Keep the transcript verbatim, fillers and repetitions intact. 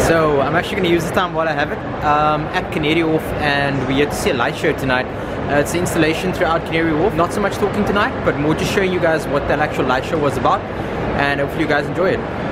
So I'm actually going to use the time while I have it um, at Canary Wharf, and we get to see a light show tonight. Uh, it's an installation throughout Canary Wharf. Not so much talking tonight, but more just showing you guys what that actual light show was about, and hopefully you guys enjoy it.